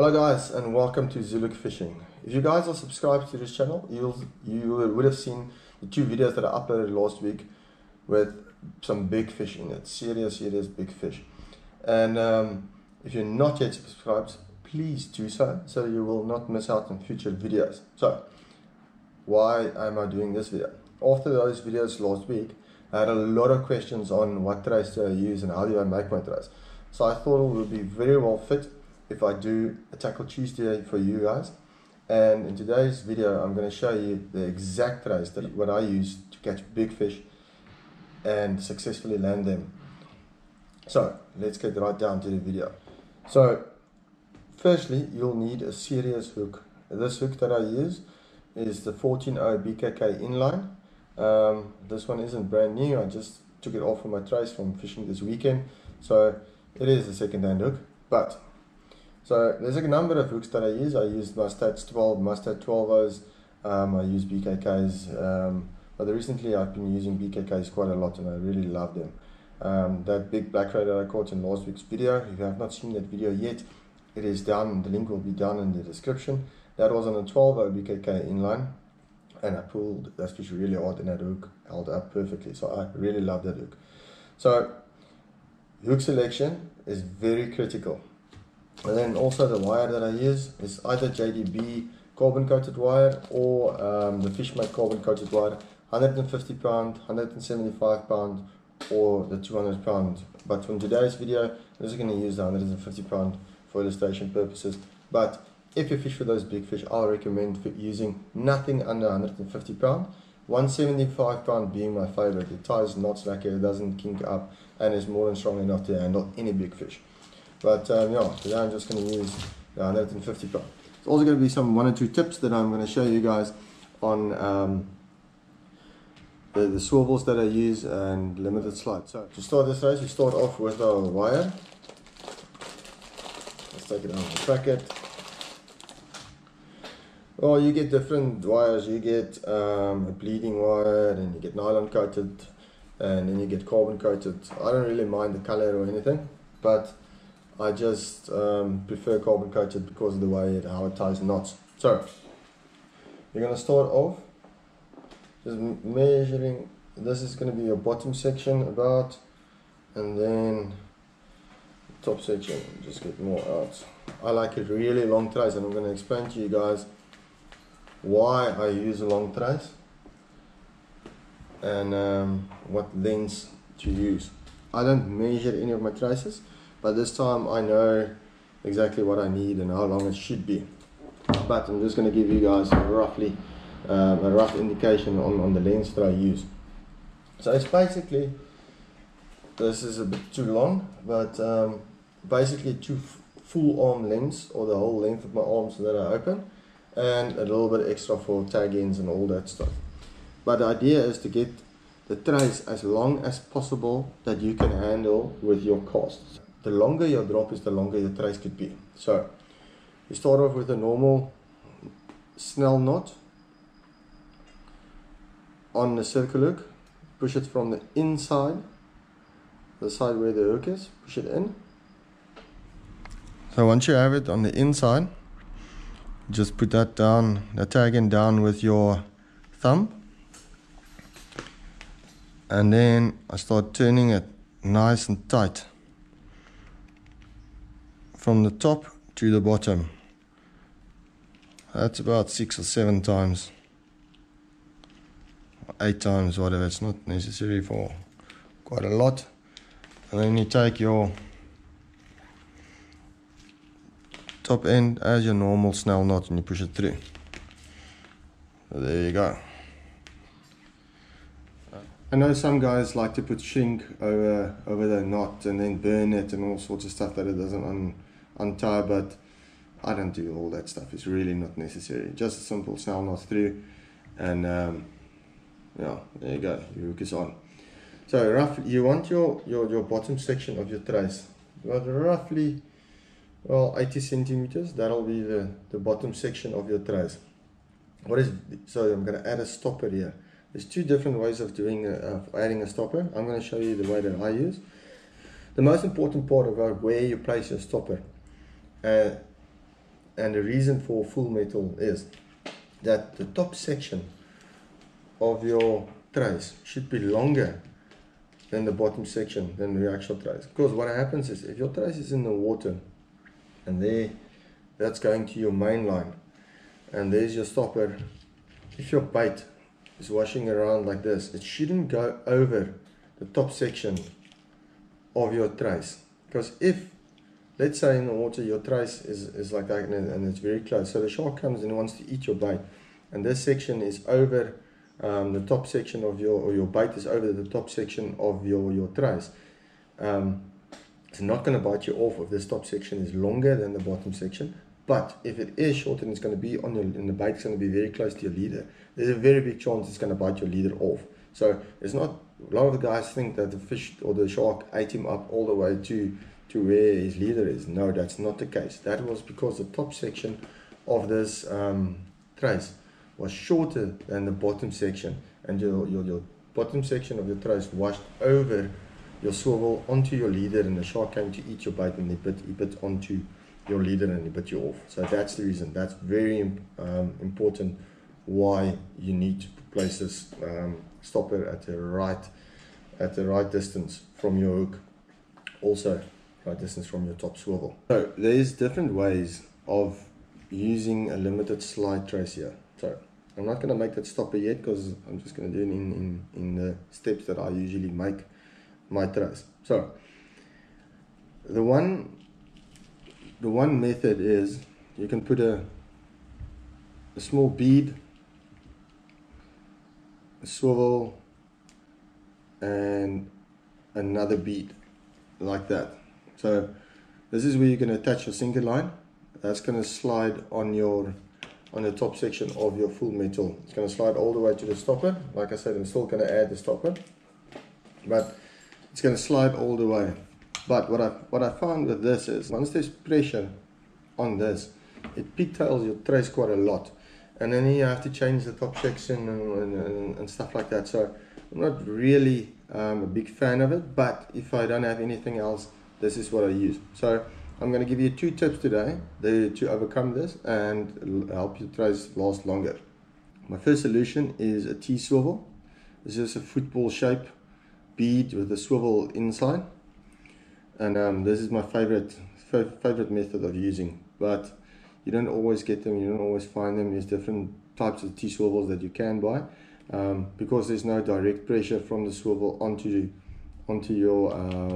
Hello guys, and welcome to Zoo Look Fishing. If you guys are subscribed to this channel, you would have seen the two videos that I uploaded last week with some big fish in it, serious big fish. And if you're not yet subscribed, please do so, so you will not miss out on future videos. So why am I doing this video? After those videos last week, I had a lot of questions on what trace do I use and how do I make my trace. So I thought it would be very well fit if I do a Tackle Tuesday for you guys. And in today's video, I'm going to show you the exact trace that what I use to catch big fish and successfully land them. So let's get right down to the video. So firstly, you'll need a serious hook. This hook that I use is the 14-0 BKK inline. This one isn't brand new. I just took it off of my trace from fishing this weekend, so it is a second-hand hook. But so there's a number of hooks that I use. I use Mustad's 12, Mustad 12-0s, I use BKKs, but recently I've been using BKKs quite a lot and I really love them. That big black ray that I caught in last week's video, if you have not seen that video yet, it is down, the link will be down in the description. That was on a 12-0 BKK inline and I pulled that fish really hard and that hook held up perfectly, so I really love that hook. So hook selection is very critical. And then also the wire that I use is either JDB carbon coated wire or the fishmate carbon coated wire, 150 pound, 175 pound, or the 200 pound. But from today's video I'm just going to use the 150 pound for illustration purposes. But if you fish for those big fish, I'll recommend using nothing under 150 pound, 175 pound being my favorite. It ties knots like it doesn't kink up and is more than strong enough to handle any big fish. But yeah, today I'm just going to use the 150 pound. There's also going to be some 1 or 2 tips that I'm going to show you guys on the swivels that I use and limited slide. So to start this race, we start off with our wire. Let's take it out of the bracket. Well, you get different wires. You get a bleeding wire, and you get nylon coated, and then you get carbon coated. I don't really mind the color or anything, but I just prefer carbon coated because of the way how it ties knots. So you're going to start off just measuring. This is going to be your bottom section about, and then the top section. Just get more out. I like it really long trace, and I'm going to explain to you guys why I use a long trace and what lens to use. I don't measure any of my traces, but this time I know exactly what I need and how long it should be. But I'm just going to give you guys roughly a rough indication on the lens that I use. So it's basically, this is a bit too long, but basically two full arm lengths, or the whole length of my arms that are open, and a little bit extra for tag ends and all that stuff. But the idea is to get the trace as long as possible that you can handle with your casts. The longer your drop is, the longer your trace could be. So you start off with a normal snell knot on the circle hook, push it from the inside, the side where the hook is, push it in. So once you have it on the inside, just put that down, the tag end down with your thumb, and then I start turning it nice and tight from the top to the bottom. That's about 6 or 7 times, 8 times, whatever. It's not necessary for quite a lot. And then you take your top end as your normal snell knot and you push it through. So there you go. I know some guys like to put shrink over the knot and then burn it and all sorts of stuff that it doesn't untie, but I don't do all that stuff. It's really not necessary. Just a simple snell knot through, and yeah, there you go. Your hook is on. So roughly, you want your bottom section of your trace, but roughly, well, 80 centimeters. That'll be the bottom section of your trace. So I'm going to add a stopper here. There's two different ways of adding a stopper. I'm going to show you the way that I use. The most important part about where you place your stopper And the reason for full metal is that the top section of your trays should be longer than the bottom section, than the actual trays. Because what happens is, if your trays is in the water and there, that's going to your main line, and there's your stopper, if your bait is washing around like this, it shouldn't go over the top section of your trays. Because if, let's say in the water, your trace is like that and it's very close, so the shark comes and wants to eat your bait, and this section is over the top section of your bait is over the top section of your trace, it's not going to bite you off if this top section is longer than the bottom section. But if it is short and it's going to be on your, and the bait is going to be very close to your leader, there's a very big chance it's going to bite your leader off. So it's not, a lot of the guys think that the fish or the shark ate him up all the way to where his leader is. No, that's not the case. That was because the top section of this trace was shorter than the bottom section, and your bottom section of your trace washed over your swivel onto your leader, and the shark came to eat your bait, and he bit onto your leader and he bit you off. So that's the reason. That's very important why you need to place this stopper at the right distance from your hook, also right distance from your top swivel. So there's different ways of using a limited slide trace here. So I'm not going to make that stopper yet, because I'm just going to do it in the steps that I usually make my trace. So the one method is, you can put a small bead, a swivel, and another bead like that. So this is where you can attach your sinker line. That's going to slide on the top section of your full metal. It's going to slide all the way to the stopper. Like I said, I'm still going to add the stopper, but it's going to slide all the way. But what I found with this is, once there's pressure on this, it pigtails your trace quite a lot, and then you have to change the top section and stuff like that. So I'm not really a big fan of it, but if I don't have anything else, this is what I use. So I'm going to give you two tips today to overcome this and help your trace last longer. My first solution is a T-swivel. This is a football shape bead with a swivel inside, and this is my favorite method of using, but you don't always get them, you don't always find them. There's different types of T-swivels that you can buy, because there's no direct pressure from the swivel onto your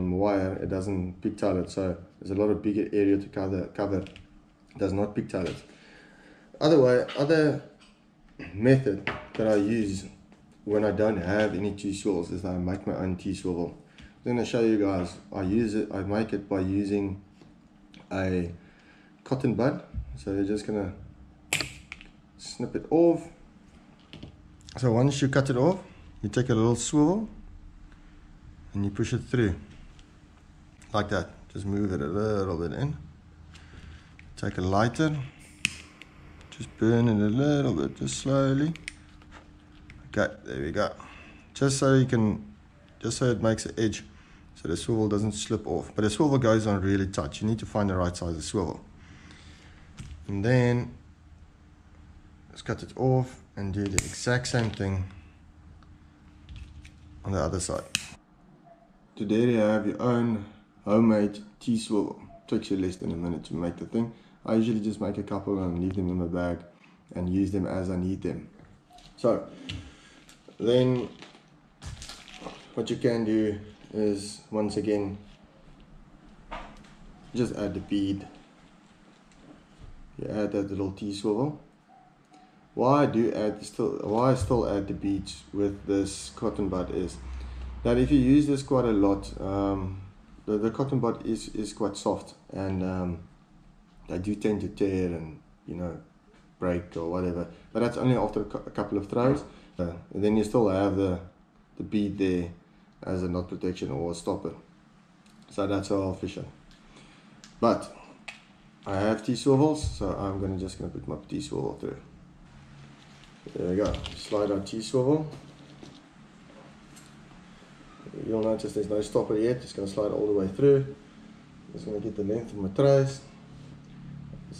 wire. It doesn't pigtail it, so there's a lot of bigger area to cover. It does not pigtail it. Other method that I use when I don't have any T-swivels is that I make my own T-swivel. I'm going to show you guys. I make it by using a cotton bud. So you're just going to snip it off. So once you cut it off, you take a little swivel and you push it through like that. Just move it a little bit in. Take a lighter, just burn it a little bit, just slowly. Okay, there we go. Just so it makes an edge, so the swivel doesn't slip off. But the swivel goes on really tight. You need to find the right size of swivel. And then just cut it off and do the exact same thing on the other side. So there you have your own homemade T-swivel. Takes you less than a minute to make the thing. I usually just make a couple and leave them in my bag and use them as I need them. So then what you can do is, once again, just add the bead. You add that little T-swivel. Why I still add the beads with this cotton bud is that if you use this quite a lot, the cotton bud is quite soft, and they do tend to tear and, you know, break or whatever. But that's only after a couple of throws. And then you still have the bead there as a knot protection or a stopper. So that's how I'll fish it. But I have T-swivels, so I'm just gonna put my T-swivel through. There we go. Slide our T-swivel. You'll notice there's no stopper yet. It's going to slide all the way through. Just going to get the length of my trace.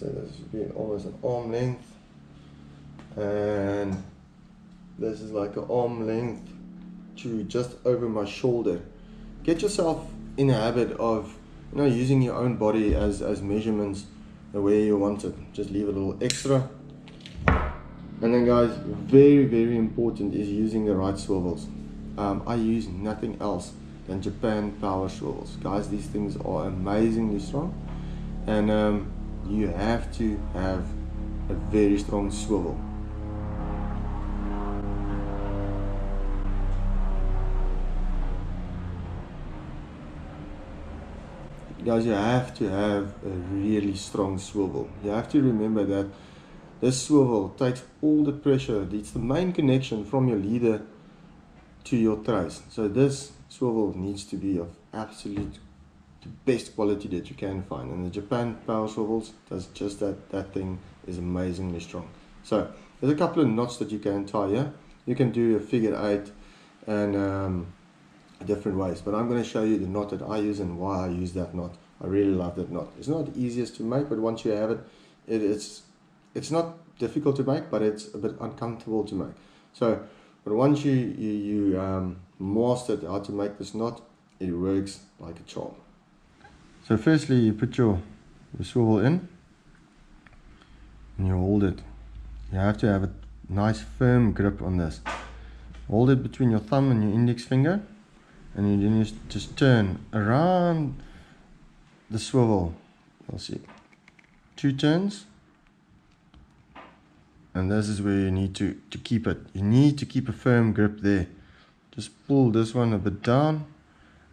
So this should be almost an arm length, and this is like an arm length to just over my shoulder. Get yourself in the habit of, you know, using your own body as measurements the way you want it. Just leave a little extra. And then guys, very, very important is using the right swivels. I use nothing else than Japan power swivels. Guys, these things are amazingly strong, and you have to have a very strong swivel. Guys, you have to have a really strong swivel. You have to remember that this swivel takes all the pressure. It's the main connection from your leader to your trace. So this swivel needs to be of absolute the best quality that you can find, and the Japan power swivels does just that. That thing is amazingly strong. So there's a couple of knots that you can tie here. You can do a figure eight and different ways, but I'm going to show you the knot that I use and why I use that knot. I really love that knot. It's not the easiest to make, but once you have it, it's not difficult to make, but it's a bit uncomfortable to make. So but once you mastered how to make this knot, it works like a charm. So firstly, you put your swivel in and you hold it. You have to have a nice firm grip on this. Hold it between your thumb and your index finger, and then you just turn around the swivel. You'll see two turns, and this is where you need to keep it. You need to keep a firm grip there. Just pull this one a bit down,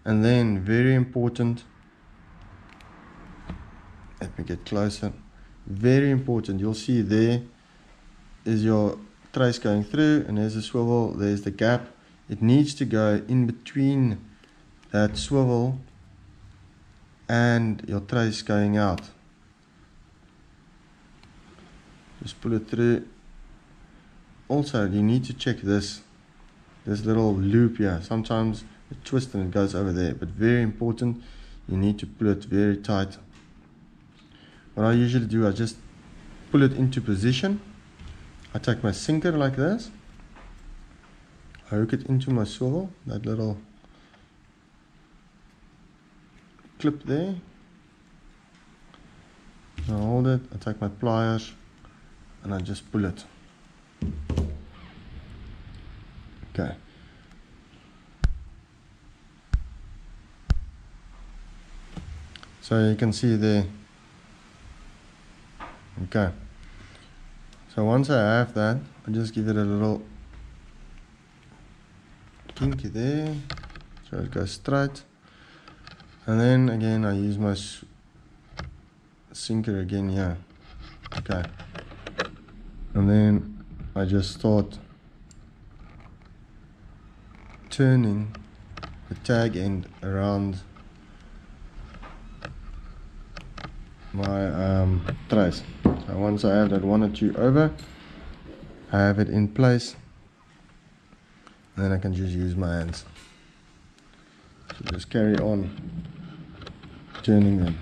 and then very important, let me get closer. Very important, you'll see there is your trace going through, and there's the swivel, there's the gap. It needs to go in between that swivel and your trace going out. Just pull it through. Also, you need to check this little loop here. Sometimes it twists and it goes over there, but very important, you need to pull it very tight. What I usually do, I just pull it into position. I take my sinker like this, I hook it into my swivel, that little clip there, I hold it, I take my pliers and I just pull it. Okay. So you can see there. Okay, so once I have that, I just give it a little kinky there, so it goes straight, and then again I use my sinker again here. Okay, and then I just start turning the tag end around my trace. So once I have that one or two over, I have it in place, and then I can just use my hands. So just carry on turning them.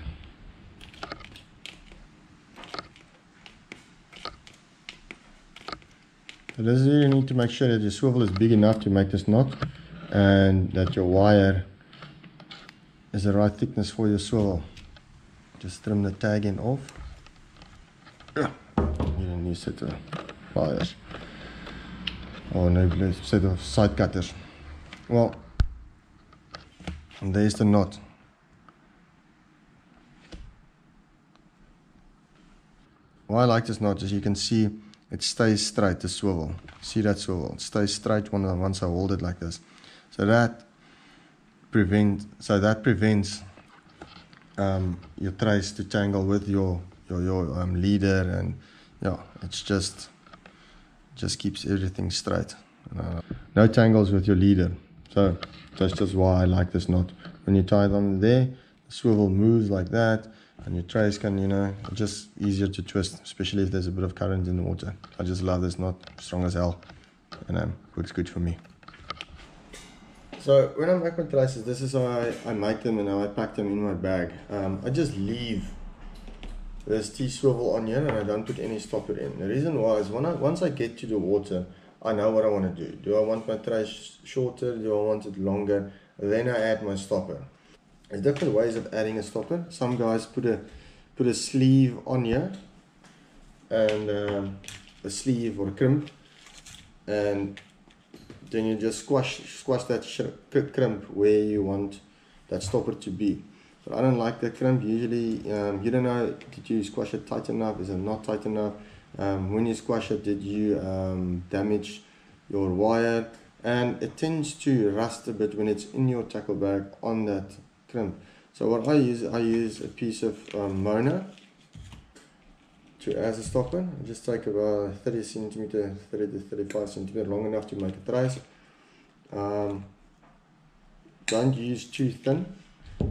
So this is where you need to make sure that your swivel is big enough to make this knot, and that your wire is the right thickness for your swivel. Just trim the tag end off. Yeah. Need a new set of pliers. Or a set of side cutters. Well, and there's the knot. Why I like this knot is you can see it stays straight, the swivel. See that swivel? It stays straight once I hold it like this. So that prevents your trace to tangle with your leader, and yeah, it's just keeps everything straight. No tangles with your leader. So that's just why I like this knot. When you tie it on there, the swivel moves like that, and your trace can, you know, just easier to twist, especially if there's a bit of current in the water. I just love this knot, strong as hell, and works good for me. So when I make my traces, this is how I make them and how I pack them in my bag. I just leave this T-swivel on here, and I don't put any stopper in. The reason why is once I get to the water, I know what I want to do. Do I want my tray shorter? Do I want it longer? Then I add my stopper. There's different ways of adding a stopper. Some guys put a sleeve on here, and a sleeve or a crimp, and then you just squash that crimp where you want that stopper to be. But I don't like that crimp. Usually you don't know, did you squash it tight enough, is it not tight enough? When you squash it, did you damage your wire? And it tends to rust a bit when it's in your tackle bag on that crimp. So what I use a piece of Mona to as a stopper. I just take about 30 to 35 centimeter, long enough to make a trace. Don't use too thin.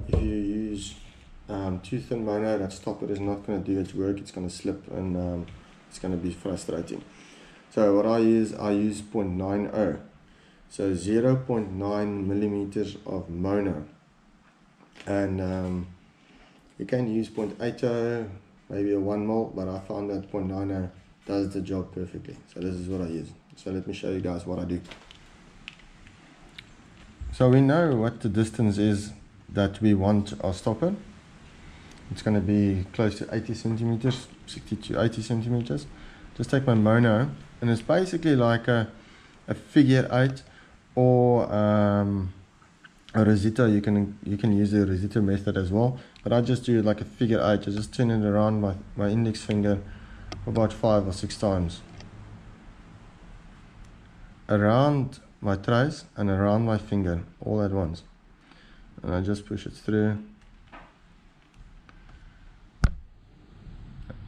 If you use too thin Mona, that stopper is not going to do its work. It's going to slip, and it's going to be frustrating. So what I use 0.90. So 0.9 millimeters of Mona, and you can use 0.80, maybe a 1 mil, but I found that 0.90 does the job perfectly. So this is what I use. So let me show you guys what I do. So we know what the distance is that we want our stopper. It's going to be close to 80 centimeters, 60 to 80 centimeters. Just take my Mona, and it's basically like a figure 8 or a Rosetta. You can use the Rosetta method as well, but I just do it like a figure 8. I just turn it around my index finger about 5 or 6 times around my trace and around my finger all at once, and I just push it through.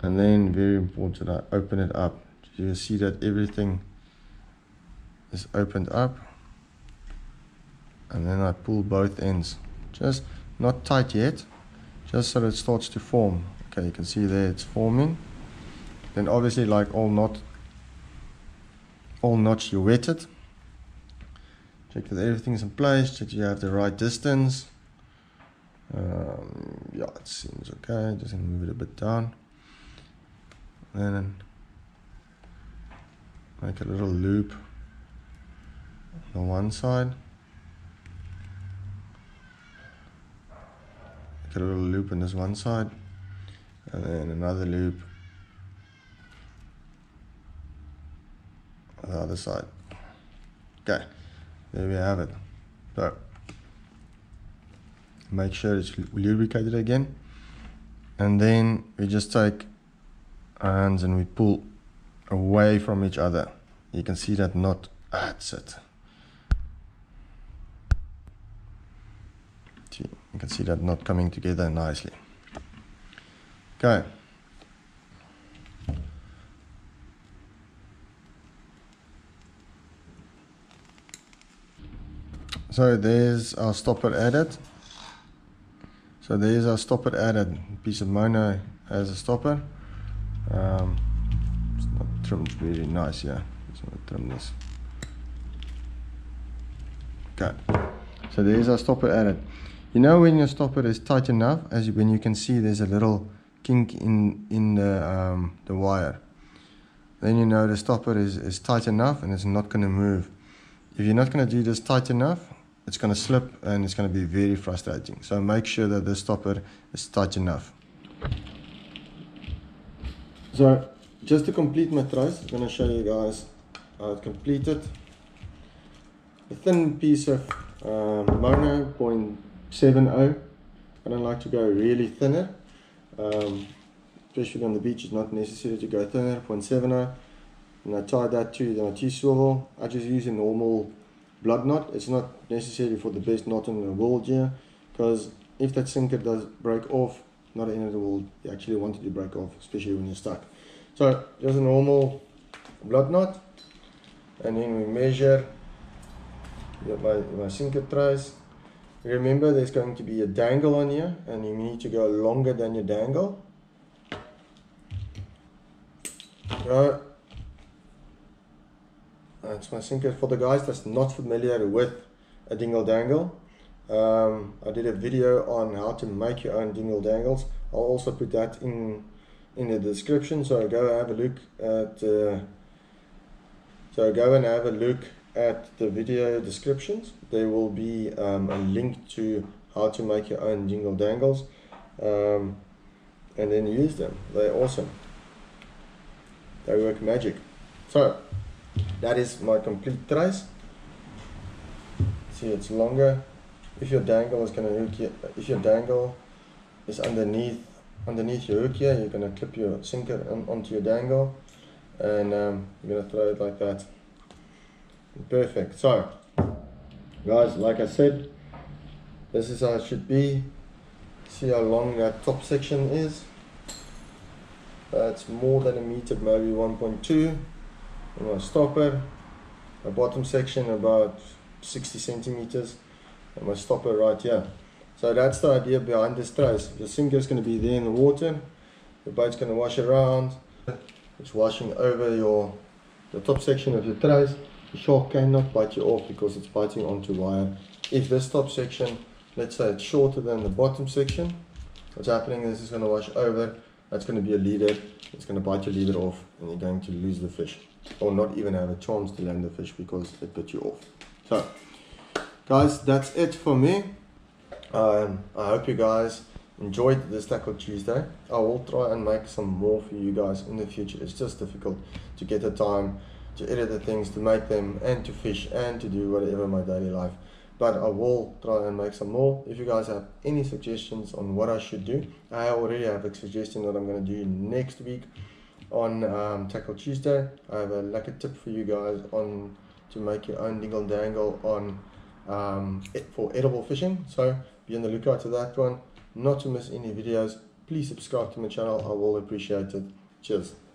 And then, very important, I open it up. You see that everything is opened up, and then I pull both ends, just not tight yet, just so it starts to form. Okay, you can see there it's forming. Then obviously, like all knots, you wet it, check that everything's in place, check you have the right distance. Yeah, it seems okay. Just move it a bit down, and then make a little loop on one side, make a little loop on this one side, and then another loop on the other side. Okay, there we have it. So make sure it's lubricated again, and then we just take our hands and we pull away from each other. You can see that knot. That's it. You can see that knot coming together nicely. Okay. So there's our stopper added. Piece of Mona as a stopper. It's not trimmed very nice, yeah. Just want to trim this. Okay. So there's our stopper added. You know when your stopper is tight enough, when you can see there's a little kink in the wire, then you know the stopper is tight enough and it's not going to move. If you're not going to do this tight enough, it's going to slip and it's going to be very frustrating. So make sure that the stopper is tight enough. So just to complete my trace, I'm going to show you guys how it's completed. A thin piece of Mona, 0.70. I don't like to go really thinner, especially on the beach. It's not necessary to go thinner. 0.70, and I tie that to the T-swivel. I just use a normal blood knot. It's not necessary for the best knot in the world here, because if that sinker does break off, not the end of the world. You actually want it to break off, especially when you're stuck. So just a normal blood knot, and then we measure my sinker trace. Remember, there's going to be a dangle on here, and you need to go longer than your dangle. Right. That's my sinker. For the guys that's not familiar with a dingle dangle, I did a video on how to make your own dingle dangles. I'll also put that in in the description. So I'll go have a look at the video descriptions. There will be a link to how to make your own jingle dangles and then use them. They're awesome. They work magic. So that is my complete trace. See, it's longer. If your dangle is gonna hook you, if your dangle is underneath your hook here, you're gonna clip your sinker onto your dangle, and you're gonna throw it like that. Perfect. So guys, like I said, this is how it should be. See how long that top section is. That's more than a meter, maybe 1.2. And my stopper, my bottom section about 60 centimeters, and my stopper right here. So that's the idea behind this trace. The sinker is going to be there in the water. The bait's going to wash around. It's washing over the top section of your trace. The shark cannot bite you off because it's biting onto wire. If this top section, let's say it's shorter than the bottom section, what's happening is it's going to wash over. That's going to be a leader. It's going to bite your leader off, and you're going to lose the fish, or not even have a chance to land the fish because it bit you off. So guys, that's it for me. I hope you guys enjoyed this Tackle Tuesday. I will try and make some more for you guys in the future. It's just difficult to get the time to edit the things, to make them, and to fish, and to do whatever in my daily life. But I will try and make some more. If you guys have any suggestions on what I should do, I already have a suggestion that I'm going to do next week on Tackle Tuesday. I have a lucky tip for you guys on to make your own dingle dangle on for edible fishing. So be on the lookout for that one. Not to miss any videos. Please subscribe to my channel. I will appreciate it. Cheers.